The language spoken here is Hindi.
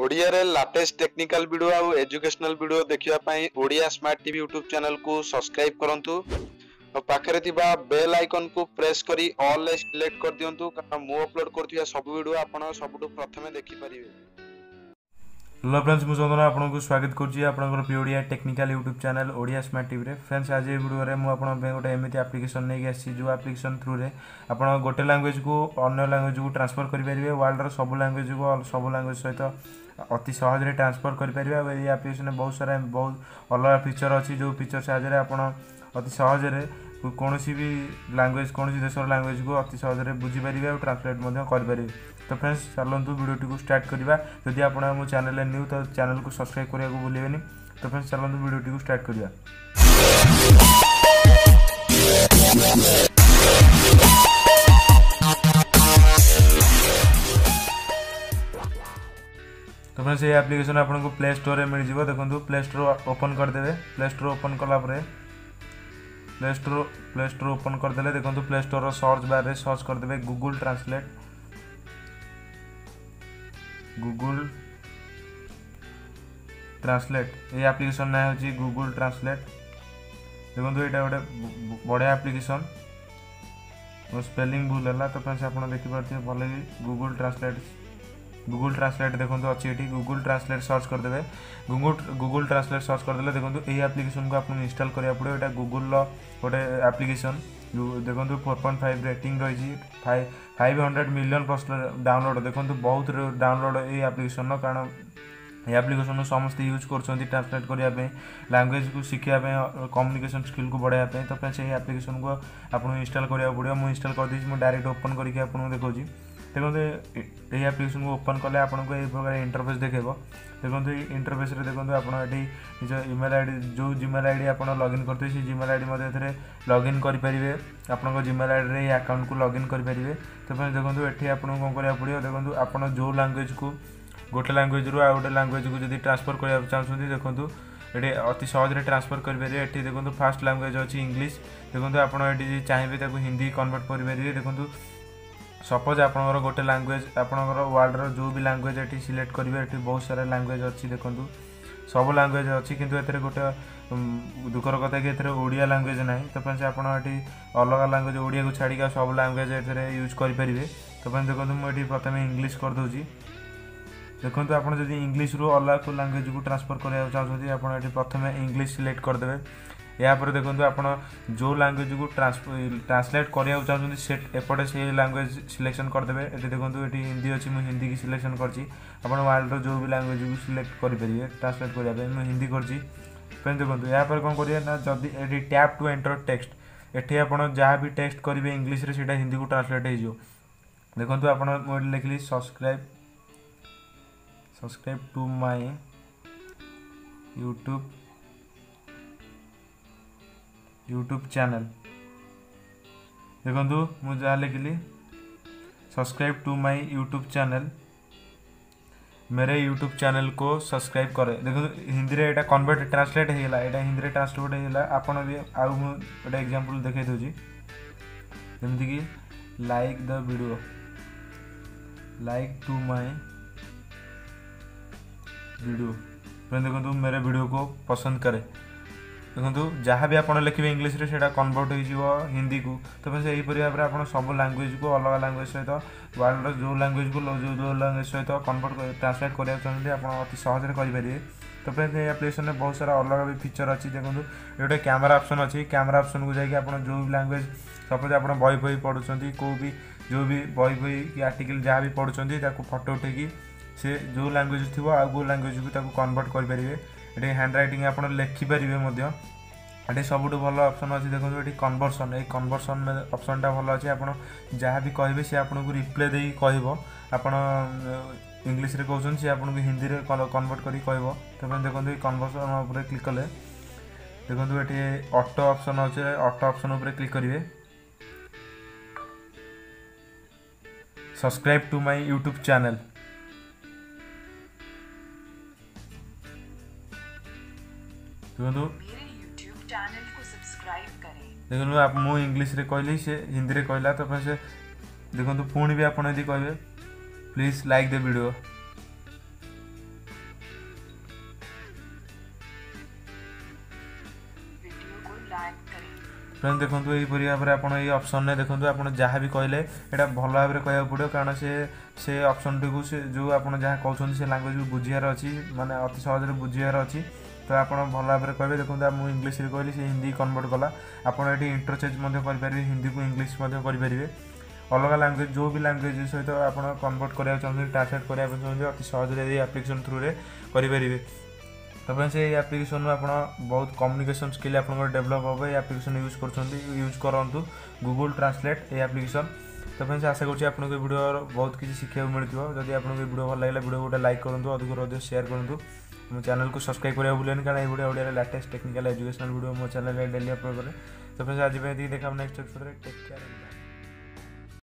ओडिया रे लेटेस्ट टेक्निकल वीडियो और एजुकेशनल वीडियो देखिया पाई Odia smart TV YouTube channel को सब्सक्राइब करंतु और पाखरे थिबा बेल आइकन को प्रेस करी ऑल ले सिलेक्ट कर दियंतु कारण मो अपलोड करथिया सब वीडियो आपण सबटु प्रथमे देखि परिबे। हेलो फ्रेंड्स, मु चंदन आपण को स्वागत करछि आपण प्रिय Odia technical YouTube channel Odia smart TV रे। फ्रेंड्स, आज ए वीडियो रे मु आपण बे गोटे एमिति एप्लीकेशन नै गेसि जो एप्लीकेशन थ्रू रे आपण गोटे लैंग्वेज को अन्य लैंग्वेज को ट्रांसफर करि परिबे। वर्ल्ड रे सब लैंग्वेज सहित अति सहज रे ट्रांसफर कर परिबा। ए एप्लीकेशन में बहुत सारा बहुत अलग फीचर अछि जो फीचर सहायता रे आपण अति सहज रे कोनोसी भी लैंग्वेज कोनोसी देशर लैंग्वेज को अति सहज रे बुझी परिबा और ट्रांसलेट मध्य कर परिबा। तो फ्रेंड्स, चलंतु वीडियो को स्टार्ट करबा। यदि आपण हमर चैनल रे न्यू तो चैनल को सब्सक्राइब करिया को भूलिबेनी। तो फ्रेंड्स, चलंतु वीडियो को स्टार्ट करबा। तो फ्रेंड्स, ये एप्लीकेशन आपन को प्ले स्टोर रे मिल जीवो। देखंतु प्ले स्टोर ओपन कर देबे। प्ले स्टोर ओपन करला परे प्ले स्टोर ओपन कर देले। देखंतु प्ले स्टोर रो सर्च बार रे सर्च कर देबे गूगल ट्रांसलेट। ये एप्लीकेशन ना होची गूगल ट्रांसलेट। देखंतु एटा ओडे बडा एप्लीकेशन और स्पेलिंग भूल हला। तो फ्रेंड्स, आपन देखि परथि भले गूगल ट्रांसलेट देखंतु अछि एठी गूगल ट्रांसलेट सर्च कर देबे। गूगल ट्रांसलेट सर्च कर देले। देखंतु एही एप्लीकेशन को आपन इंस्टॉल करिया पड़ो। एटा गूगल लो ओडे एप्लीकेशन जो देखंतु 4.5 रेटिंग रहि जी 500 मिलियन प्लस डाउनलोड। देखंतु बहुत डाउनलोड एही एप्लीकेशन नो कारण एही एप्लीकेशन नो समस्त यूज करछोंती ट्रांसलेट करिया पे लैंग्वेज को सिखिया पे कम्युनिकेशन स्किल को बढ़ाया पे। तो फ्रेंड्स, एही एप्लीकेशन को आपन इंस्टॉल करिया पड़ो। मु इंस्टॉल कर दिस मु डायरेक्ट ओपन करिके आपन देखौ जी। देखो ये एप्लीकेशन को ओपन कले आपन को ए प्रकार इंटरफेस देखेबो। देखो इंटरफेस रे देखो आपन एठी निज ईमेल आईडी जो जीमेल आईडी आपन लॉगिन करते से जीमेल आईडी मध्ये एथरे लॉगिन करि परिबे। आपन को जीमेल आईडी रे अकाउंट को लॉगिन करि परिबे। तो फ्रेंड्स, देखो एठी आपन को करिया पड़ियो। देखो आपन जो लैंग्वेज को गोटे लैंग्वेज रु आ गोटे लैंग्वेज को जदी ट्रांसफर करिया चाहसुंती। देखो एठी अति सहज रे ट्रांसफर करि परिबे। एठी देखो फर्स्ट लैंग्वेज अछि इंग्लिश। देखो आपन एठी चाहिबे ताको हिंदी कन्वर्ट करि परिबे। देखो सपोज आपनकर गोटे लैंग्वेज आपनकर वर्ल्ड रो जो भी लैंग्वेज एठी सिलेक्ट करिवे। एठी बहुत सारा लैंग्वेज अछि। देखंतु सब लैंग्वेज अछि किंतु एतरे गोटे दुखर कथा कि एतरे ओडिया लैंग्वेज नाही। तो फ्रेंड्स, आपन एठी अलग लैंग्वेज ओडिया को छाडी का सब लैंग्वेज एतरे यूज करि परिवे। तो फ्रेंड्स, देखंतु मु एठी प्रथमे इंग्लिश कर दोजी। देखंतु आपन जदी इंग्लिश रो अलग को लैंग्वेज को ट्रांसफर करिया चाहथि आपन एठी प्रथमे इंग्लिश सिलेक्ट कर देबे। या पर देखंतु आपन जो लैंग्वेज को ट्रांसलेट करिया चाहथि सेट एपटे से लैंग्वेज सिलेक्शन कर देबे। एठी देखंतु एठी हिंदी अछि मु हिंदी की सिलेक्शन करछि। आपन वर्ल्ड रो जो भी लैंग्वेज को सिलेक्ट करि परिबे ट्रांसलेट करिया पे मु हिंदी करछि। पेन देखंतु या पर कोन करिया ना जदी एठी टैप टू एंटर टेक्स्ट एठी आपन जहा भी टेक्स्ट करिवे इंग्लिश रे सेटा हिंदी को ट्रांसलेट हे जो। देखंतु आपन मु लिखली subscribe to my YouTube channel. देखो मुझे जहाँ लिखिली subscribe to my YouTube channel, मेरे यूट्यूब चैनल को सब्सक्राइब करे। देखो हिंदी रे एटा कन्वर्ट ट्रांसलेट हेला। एटा हिंदी रे ट्रांसलेट हेला। आपन भी आउ मु एटा एग्जांपल देखाइ दोजी। जेमति कि like the video, like to my video. Friend, देखो मेरे वीडियो को पसंद करे। देखो जहाँ भी आपड़ लिखे इंग्लिश रे सेटा कन्वर्ट हो हिंदी को। तो फ्रेंड्स, यहीपर भाव में आप सब लैंग्वेज को अलग लैंग्वेज सहित वर्ल्ड जो लैंग्वेज को जो लैंग्वेज सहित कन्वर्ट ट्रांसलेट करा चाहते आप अति सहज करेंगे। तो फ्रेंड्स, ये एप्लीकेशन में बहुत सारा अलग भी फीचर अच्छी। देखो गोटे कैमरा ऑप्शन अच्छी। कैमरा ऑप्शन को जाकि आप जो भी लैंग्वेज सपोज आप बही बही पढ़ुंट कौ भी जो भी बही कि आर्टिकल जहाँ भी पढ़ुँच फोटो उठे से जो लैंग्वेज थी आ गो लैंग्वेज को कन्वर्ट करेंगे। एटी हैंड रईटिंग आप लिखिपारे। ये सब भल ऑप्शन अच्छी। देखो ये कन्वर्सन, ये कन्वर्सन में ऑप्शन भल अच्छे। आप जहाँ भी कहे सी आपको रिप्लाई दे कह आप इंग्लिश रे कौन सी आपको हिंदी रे कन्वर्ट कर कह। तो देखो ये कन्वर्सन उपर क्लिक कले। देखो ये ऑटो ऑप्शन अच्छे। ऑटो ऑप्शन उपर क्लिक करेंगे। Subscribe to my YouTube channel. देखो देखो आप मु इंग्लिश रे कहली से हिंदी रे कहला। तो फ्रेंड्स, देखो पुणी भी आपड़ यदि कहे please like the video, friends देखो यहीपरी भाव में आपड़ ये ऑप्शन ने देखो आप जहाँ भी कहले यहाँ भल भाव में कह पड़ो कारण से ऑप्शन टी को जो आप कहते से लांगुएज को बुझार अच्छी मानते अति सहजरे बुझार अच्छी तो आप भल भाव में कहे देखो मुझे इंग्लीश कहली से हिंदी कन्वर्ट कला आपड़ ये इंटरचेंज करेंगे हिंदी को इंग्लीश करेंगे अलग लांगुएज जो भी लांगुएज सहित आप कन्वर्ट करा चाहिए ट्रांसलेट करा चाहिए अति सहजरे एप्लिकेशन थ्रु रे करेंगे। तो फ्रेंड्स ये एप्लिकेशन में आप बहुत कम्युनिकेशन स्किल आप डेवलप होगा ये एप्लिकेशन यूज कर यूज करूँ गूगल ट्रांसलेट ये एप्लिकेशन। तो फ्रेंड्स आशा करूँ आपको वीडियो बहुत किसी सीखा मिल जब आपको वीडियो भल लगे वीडियो गोटे लाइक करूँ अधिकरू अधिक सेयार करूँ मो चैनल को सब्सक्राइब करा भूलें कारण ये Odia latest technical educational video मो चैनल डेली अपलोड करें। तो फ्रेंड्स आज देखा नेक्स्ट एपिसोड टेक केयर।